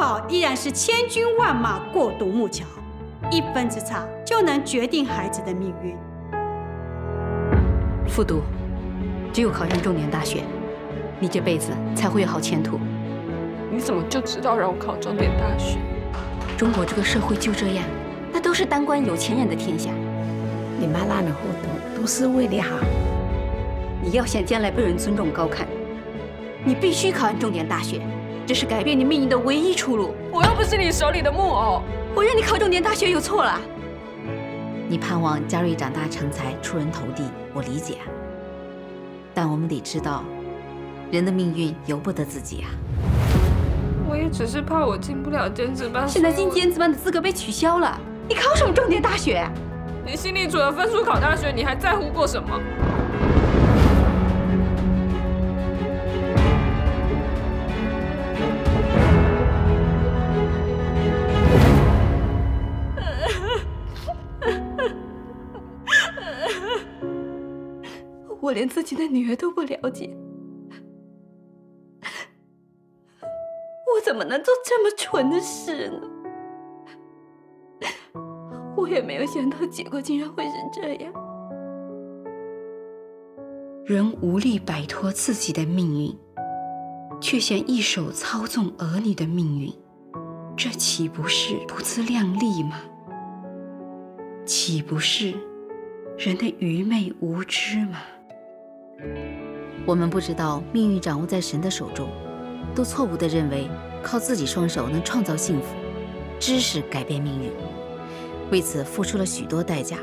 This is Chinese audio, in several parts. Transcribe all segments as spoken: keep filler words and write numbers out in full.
考依然是千军万马过独木桥，一分之差就能决定孩子的命运。复读，只有考上重点大学，你这辈子才会有好前途。你怎么就知道让我考重点大学？中国这个社会就这样，那都是当官有钱人的天下。你妈拉你后头，都是为你好。你要想将来被人尊重高看，你必须考上重点大学。 这是改变你命运的唯一出路。我又不是你手里的木偶，我让你考重点大学有错了？你盼望嘉瑞长大成才、出人头地，我理解啊。但我们得知道，人的命运由不得自己啊。我也只是怕我进不了尖子班。现在进尖子班的资格被取消了，你考什么重点大学？你心里除了分数考大学，你还在乎过什么？ 我连自己的女儿都不了解，我怎么能做这么蠢的事呢？我也没有想到结果竟然会是这样。人无力摆脱自己的命运，却想一手操纵儿女的命运，这岂不是不自量力吗？岂不是人的愚昧无知吗？ 我们不知道命运掌握在神的手中，都错误地认为靠自己双手能创造幸福，知识改变命运，为此付出了许多代价，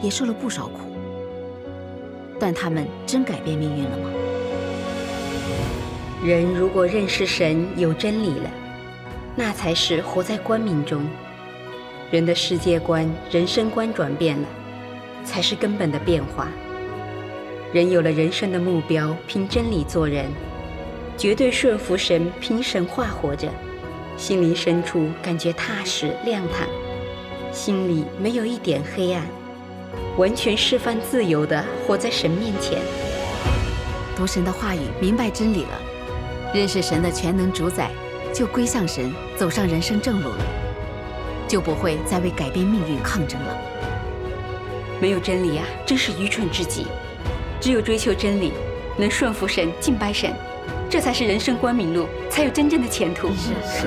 也受了不少苦。但他们真改变命运了吗？人如果认识神有真理了，那才是活在光明中。人的世界观、人生观转变了，才是根本的变化。 人有了人生的目标，凭真理做人，绝对顺服神，凭神话活着，心灵深处感觉踏实亮堂，心里没有一点黑暗，完全释放自由的活在神面前。读神的话语，明白真理了，认识神的全能主宰，就归向神，走上人生正路了，就不会再为改变命运抗争了。没有真理啊，真是愚蠢至极。 只有追求真理，能顺服神、敬拜神，这才是人生光明路，才有真正的前途。是是。